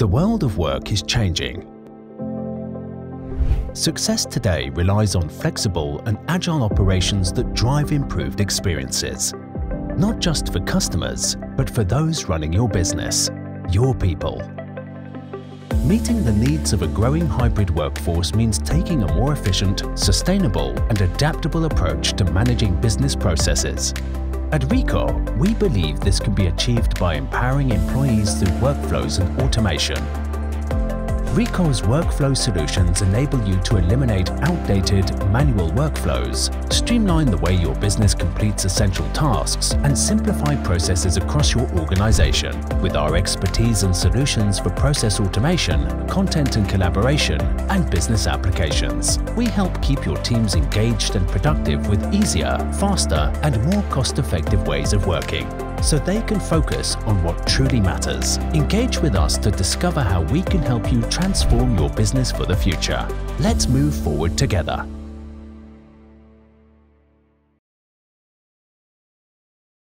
The world of work is changing. Success today relies on flexible and agile operations that drive improved experiences, not just for customers, but for those running your business, your people. Meeting the needs of a growing hybrid workforce means taking a more efficient, sustainable, and adaptable approach to managing business processes. At Ricoh, we believe this can be achieved by empowering employees through workflows and automation. Ricoh's workflow solutions enable you to eliminate outdated, manual workflows, streamline the way your business completes essential tasks, and simplify processes across your organization. With our expertise and solutions for process automation, content and collaboration, and business applications, we help keep your teams engaged and productive with easier, faster, and more cost-effective ways of working, so they can focus on what truly matters. Engage with us to discover how we can help you transform your business for the future. Let's move forward together.